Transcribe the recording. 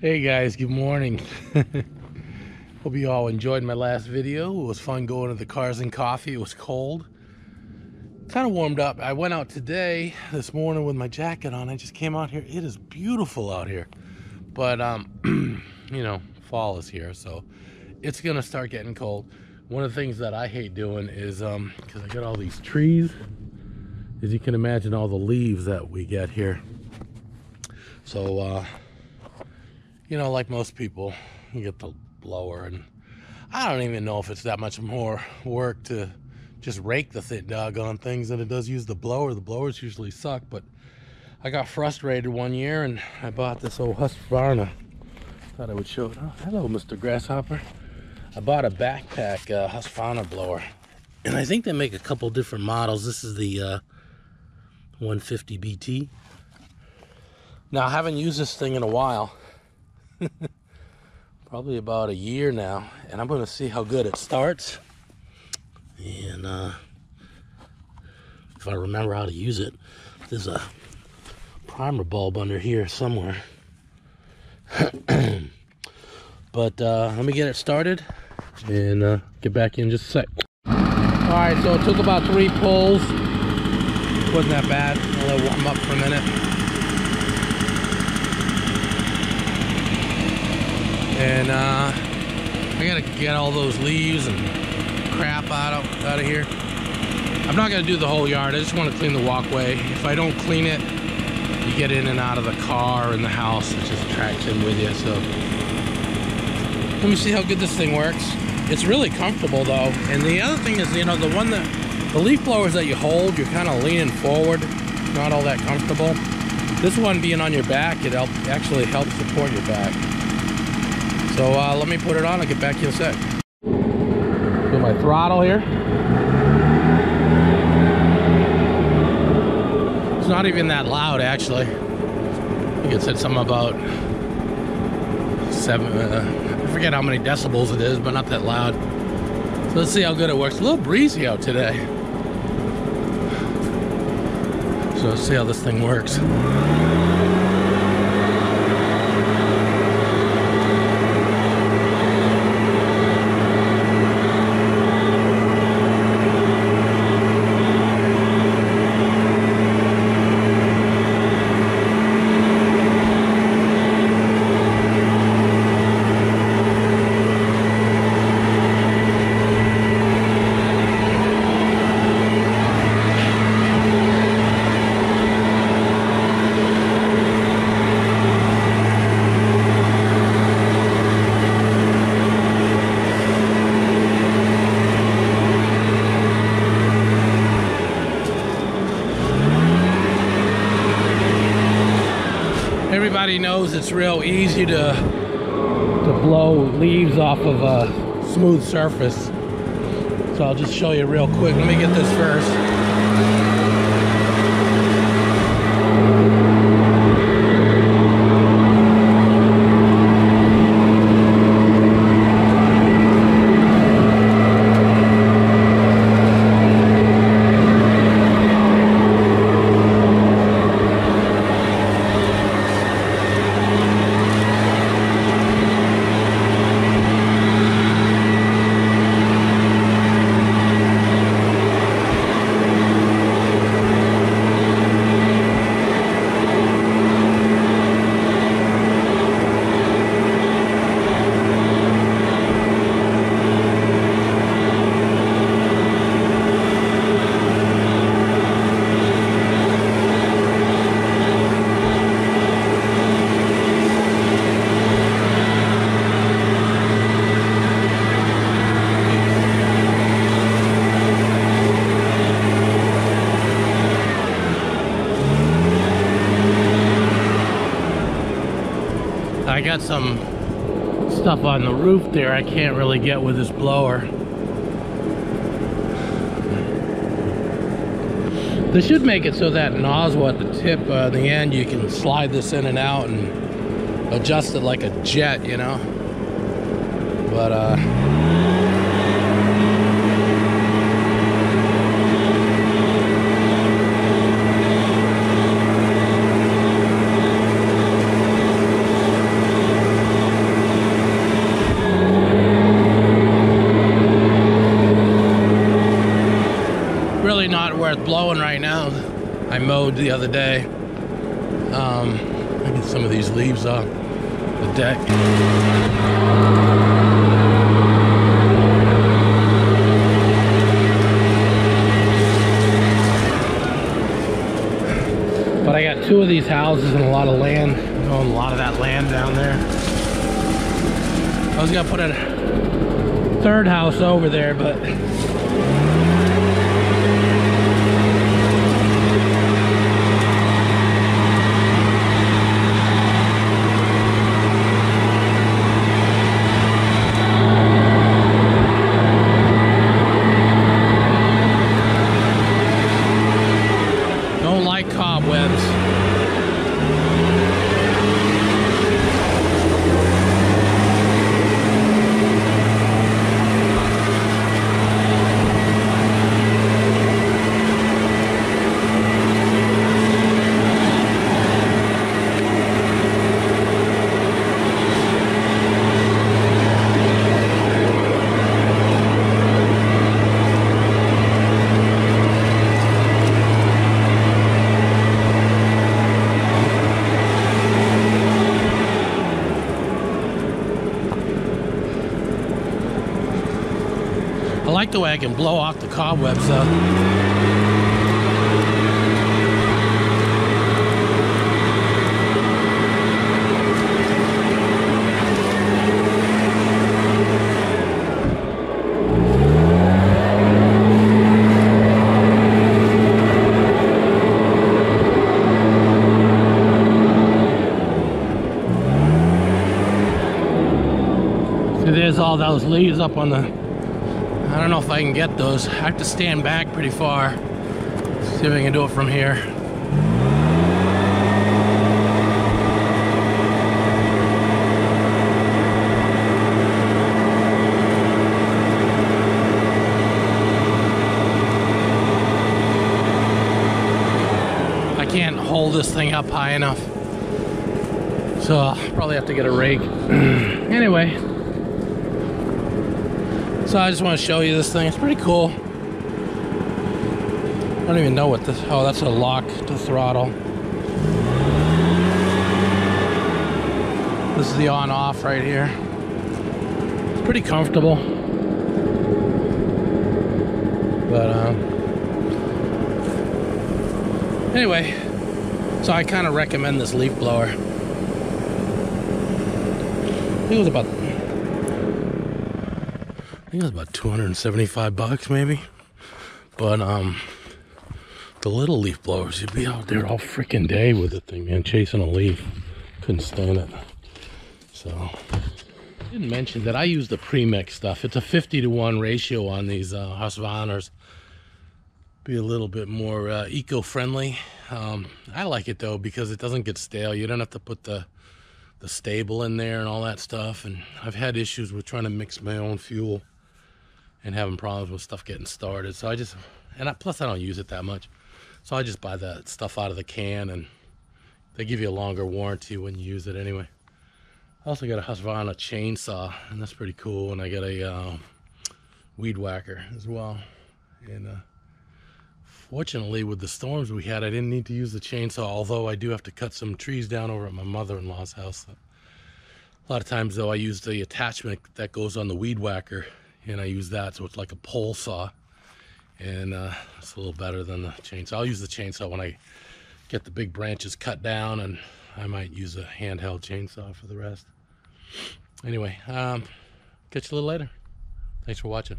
Hey guys, good morning. Hope you all enjoyed my last video. It was fun going to the Cars and Coffee. It was cold, kind of warmed up. I went out today, this morning, with my jacket on. I just came out here. It is beautiful out here, but you know, fall is here, so it's gonna start getting cold. One of the things that I hate doing is because I got all these trees, as you can imagine, all the leaves that we get here. So you know, like most people, you get the blower, and I don't even know if it's that much more work to just rake the thick doggone things than it does use the blower. The blowers usually suck, but I got frustrated one year and I bought this old Husqvarna. Thought I would show it. Oh, hello, Mr. Grasshopper. I bought a backpack Husqvarna blower, and I think they make a couple different models. This is the 150BT. Now, I haven't used this thing in a while. Probably about a year now, and I'm gonna see how good it starts, and if I remember how to use it. There's a primer bulb under here somewhere. But let me get it started and get back in just a sec. All right, so it took about 3 pulls. Wasn't that bad. I'll let it warm up for a minute. And I gotta get all those leaves and crap out of here. I'm not gonna do the whole yard. I just want to clean the walkway. If I don't clean it, you get in and out of the car and the house. It just tracks in with you. So let me see how good this thing works. It's really comfortable though. And the other thing is, you know, the leaf blowers that you hold, you're kind of leaning forward. Not all that comfortable. This one being on your back, it actually helps support your back. So let me put it on, I'll get back to you in a sec. Do my throttle here. It's not even that loud, actually. I think it said something about 7, I forget how many decibels it is, but not that loud. So let's see how good it works. A little breezy out today. So let's see how this thing works. Everybody knows it's real easy to blow leaves off of a smooth surface. So I'll just show you real quick. Let me get this first. I got some stuff on the roof there I can't really get with this blower. This should make it so that nozzle at the tip, the end, you can slide this in and out and adjust it like a jet, you know. But I mowed the other day. I get some of these leaves off the deck. But I got two of these houses and a lot of land. I own a lot of that land down there. I was gonna put a third house over there, but I like the way I can blow off the cobwebs though. So there's all those leaves up on the, I don't know if I can get those. I have to stand back pretty far. See if I can do it from here. I can't hold this thing up high enough. So I'll probably have to get a rake. Anyway. So I just want to show you this thing. It's pretty cool. I don't even know what this, oh, that's a lock to throttle. This is the on off right here. It's pretty comfortable. But anyway, so I kind of recommend this leaf blower. I think it was about $275 maybe, but the little leaf blowers, you'd be out there all freaking day with the thing, man, chasing a leaf. Couldn't stand it. So I didn't mention that I use the premix stuff. It's a 50-to-1 ratio on these Husqvarnas. Be a little bit more eco-friendly. I like it though because it doesn't get stale. You don't have to put the stable in there and all that stuff. And I've had issues with trying to mix my own fuel and having problems with stuff getting started. So I just, plus I don't use it that much. So I just buy that stuff out of the can, and they give you a longer warranty when you use it anyway. I also got a Husqvarna chainsaw, and that's pretty cool. And I got a weed whacker as well. And fortunately with the storms we had, I didn't need to use the chainsaw, although I do have to cut some trees down over at my mother-in-law's house. So a lot of times though, I use the attachment that goes on the weed whacker, and I use that, so it's like a pole saw, and it's a little better than the chainsaw. I'll use the chainsaw when I get the big branches cut down, and I might use a handheld chainsaw for the rest. Anyway, catch you a little later. Thanks for watching.